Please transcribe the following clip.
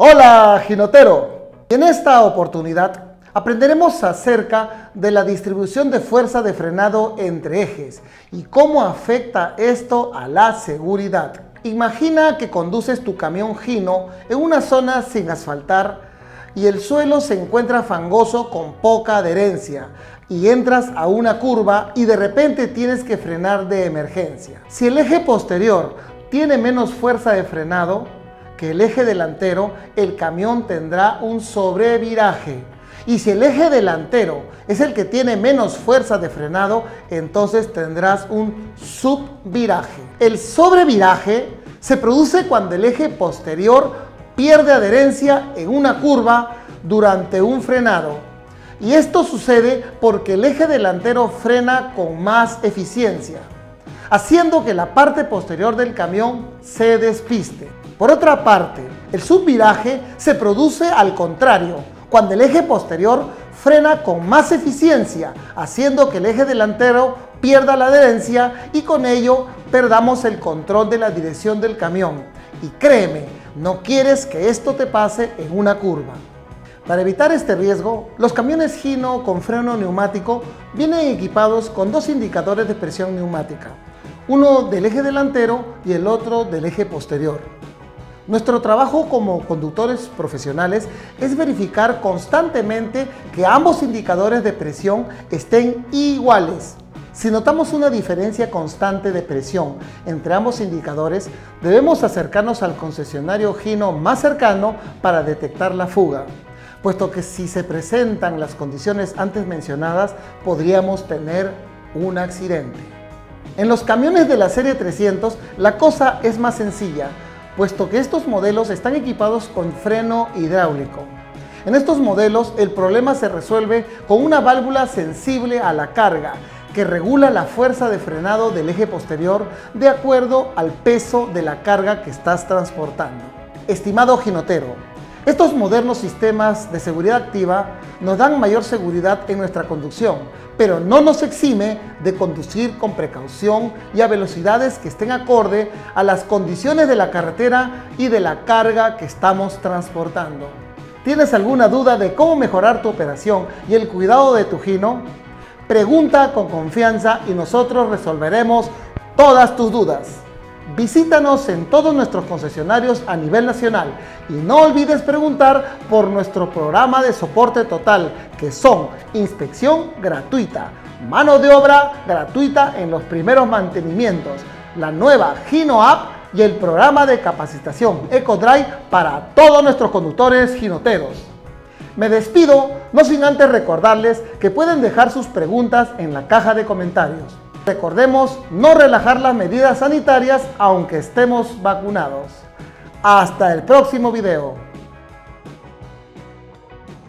Hola, jinotero. En esta oportunidad aprenderemos acerca de la distribución de fuerza de frenado entre ejes y cómo afecta esto a la seguridad. Imagina que conduces tu camión Hino en una zona sin asfaltar y el suelo se encuentra fangoso con poca adherencia y entras a una curva y de repente tienes que frenar de emergencia. Si el eje posterior tiene menos fuerza de frenado que el eje delantero, el camión tendrá un sobreviraje. Y si el eje delantero es el que tiene menos fuerza de frenado, entonces tendrás un subviraje. El sobreviraje se produce cuando el eje posterior pierde adherencia en una curva durante un frenado. Y esto sucede porque el eje delantero frena con más eficiencia, haciendo que la parte posterior del camión se despiste. Por otra parte, el subviraje se produce al contrario, cuando el eje posterior frena con más eficiencia, haciendo que el eje delantero pierda la adherencia y con ello perdamos el control de la dirección del camión. Y créeme, no quieres que esto te pase en una curva. Para evitar este riesgo, los camiones Hino con freno neumático vienen equipados con dos indicadores de presión neumática, uno del eje delantero y el otro del eje posterior. Nuestro trabajo como conductores profesionales es verificar constantemente que ambos indicadores de presión estén iguales. Si notamos una diferencia constante de presión entre ambos indicadores, debemos acercarnos al concesionario Hino más cercano para detectar la fuga, puesto que si se presentan las condiciones antes mencionadas, podríamos tener un accidente. En los camiones de la serie 300, la cosa es más sencilla, puesto que estos modelos están equipados con freno hidráulico. En estos modelos el problema se resuelve con una válvula sensible a la carga que regula la fuerza de frenado del eje posterior de acuerdo al peso de la carga que estás transportando. Estimado jinotero, estos modernos sistemas de seguridad activa nos dan mayor seguridad en nuestra conducción, pero no nos exime de conducir con precaución y a velocidades que estén acorde a las condiciones de la carretera y de la carga que estamos transportando. ¿Tienes alguna duda de cómo mejorar tu operación y el cuidado de tu Hino? Pregunta con confianza y nosotros resolveremos todas tus dudas. Visítanos en todos nuestros concesionarios a nivel nacional y no olvides preguntar por nuestro programa de soporte total, que son inspección gratuita, mano de obra gratuita en los primeros mantenimientos, la nueva Hino App y el programa de capacitación EcoDrive para todos nuestros conductores jinoteros. Me despido, no sin antes recordarles que pueden dejar sus preguntas en la caja de comentarios. Recordemos no relajar las medidas sanitarias aunque estemos vacunados. Hasta el próximo video.